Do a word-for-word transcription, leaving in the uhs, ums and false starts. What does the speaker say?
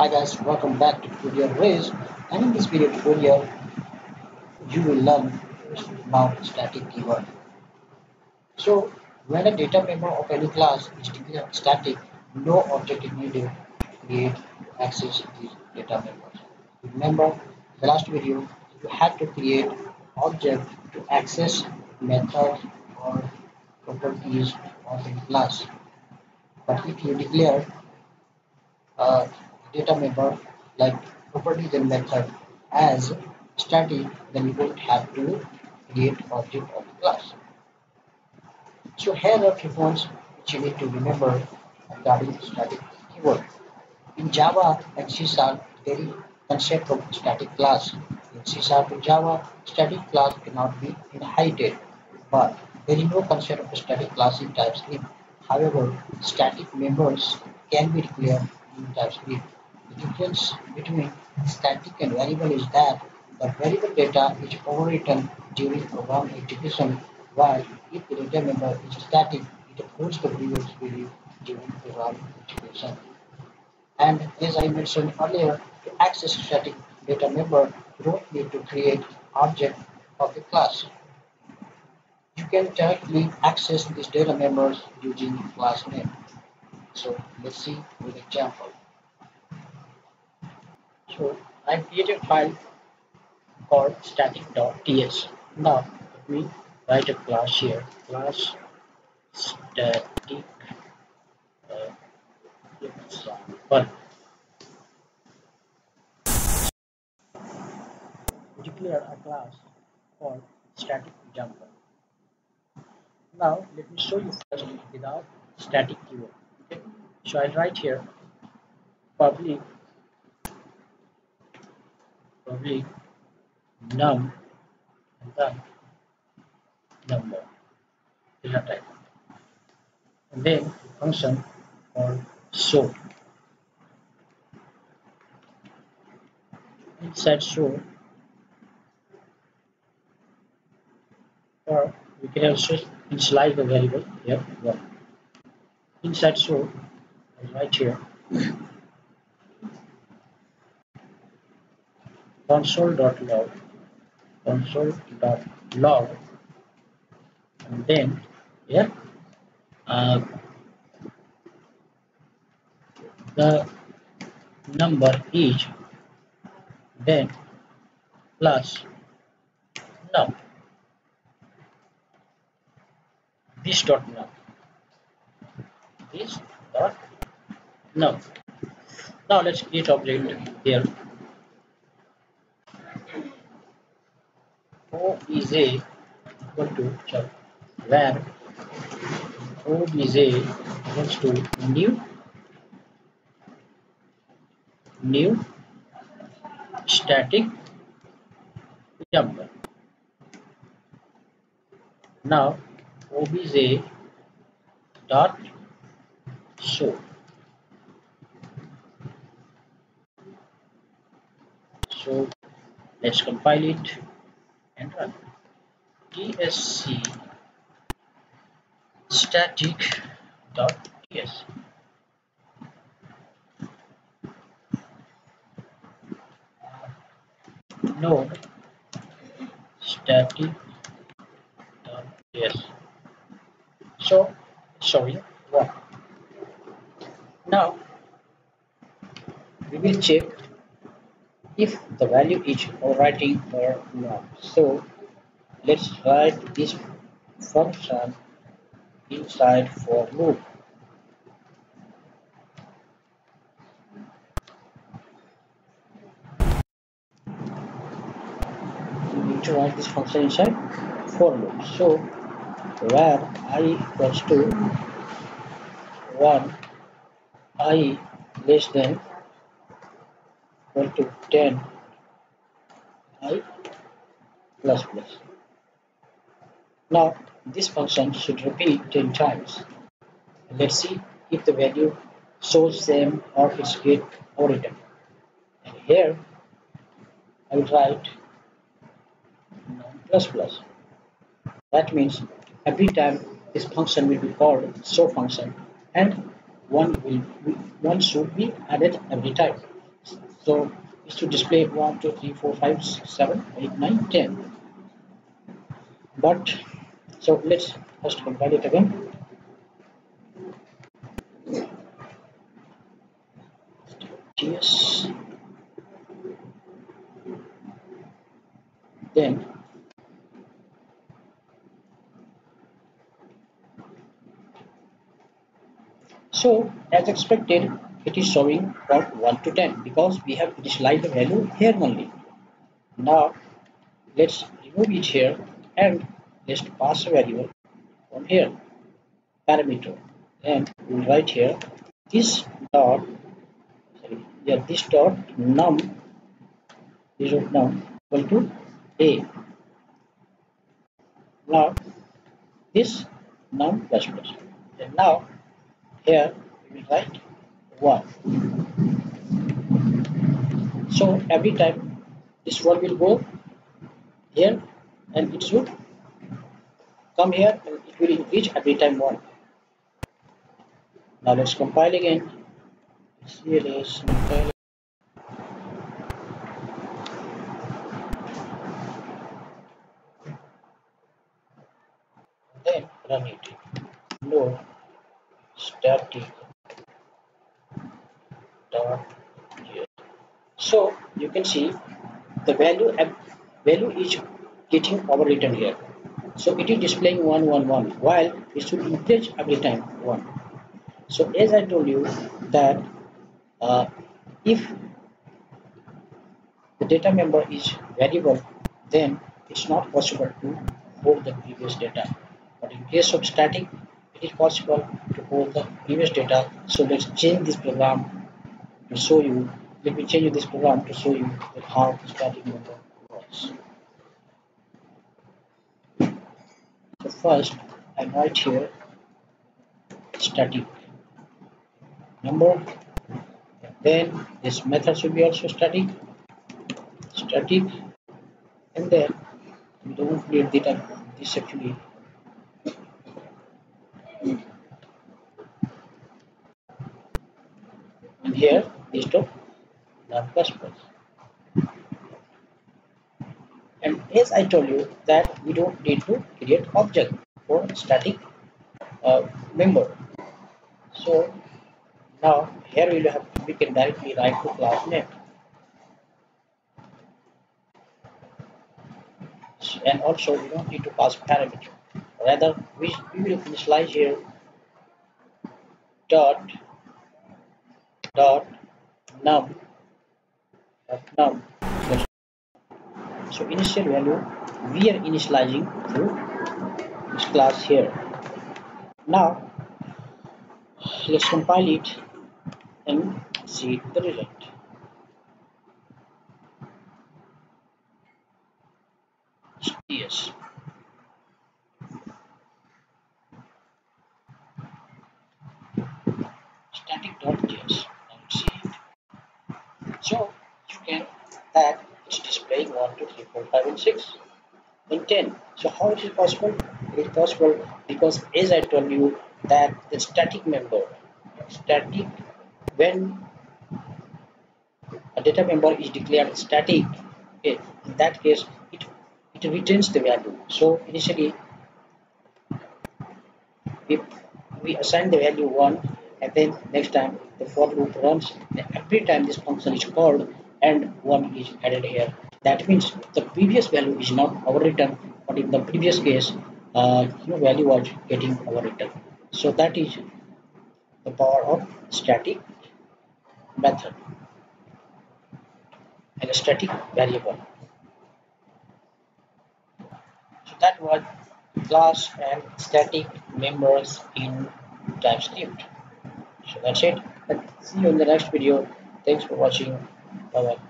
Hi guys, welcome back to tutorial Rails, and in this video tutorial you will learn about static keyword. So when a data member of any class is declared static, no object is needed to create access these data members. Remember the last video, you had to create object to access method or properties of any class. But if you declare uh, data member like properties and method as static, then you won't have to create object of the class. So here are few points which you need to remember regarding static keyword. In Java and C sharp, there is concept of static class. In C sharp and Java, static class cannot be inherited, but there is no concept of static class in TypeScript. However, static members can be declared in TypeScript. The difference between static and variable is that the variable data is overwritten during program execution, while if the data member is static, it holds the previous value during program execution. And as I mentioned earlier, to access static data member, you don't need to create object of the class. You can directly access these data members using class name. So let's see with example. So I created a file called static dot T S. Now let me write a class here. Class static uh, example. Declare a class called static example. Now let me show you first without static keyword. Okay. So I'll write here public public num and then number data type, and then function called show. Inside show, or we can also initialize the variable here one. Inside show, I'll write here console dot log console dot log, and then here uh, the number is then plus num. This dot num. This dot num. Now let's create object here. O is a equal to char, where O is a equals to new new static example. Now obj dot show. So let's compile it and run. T S C static dot T S. Node static dot T S. So, sorry, one. Now, we will check if the value is overwriting or not. So, let's write this function inside for loop. We need to write this function inside for loop. So, where I equals to one, I less than equal to ten, I plus plus. Now this function should repeat ten times. Let's see if the value shows same or it's get overwritten. And here I will write plus plus. That means every time this function will be called, show function, and one will be, one should be added every time. So it's to display one, two, three, four, five, six, seven, eight, nine, ten. But so let's first compile it again. Yes. Then so as expected, it is showing from one to ten because we have initialized the value here only. Now let's remove it here and let's pass a variable from here, parameter, and we'll write here this dot sorry, yeah, this dot num is of num equal to a. Now this num plus plus, and now here we will write one. So every time this one will go here and it should come here and it will increase every time one. Now let's compile again. C L S compile. Then run it. No static. So you can see the value value is getting overwritten here. So it is displaying one one one while it should increase every time one. So as I told you that uh, if the data member is variable, then it's not possible to hold the previous data. But in case of static, it is possible to hold the previous data. So let's change this program to show you. Let me change this program to show you how static member works. So first I write here static number, and then this method should be also static, static, and then we don't create data this actually. And here this top num plus plus, and as I told you that we don't need to create object for static uh, member. So now here we will have we can directly write to class name, and also we don't need to pass parameter. Rather we, we will initialize here dot dot num. Now, so initial value we are initializing to this class here. Now let's compile it and see the result. Yes. Static.ts. So you can that it's displaying one, two, three, four, five, and six, and ten. So how it is possible? It is possible because as I told you that the static member, static when a data member is declared static, okay, in that case it it retains the value. So initially if we assign the value one, and then next time the for loop runs, every time this function is called and one is added here. That means the previous value is not overwritten, but in the previous case uh, your value was getting overwritten. So that is the power of static method and a static variable. So that was class and static members in TypeScript. So that's it. Let's see you in the next video. Thanks for watching. Bye bye.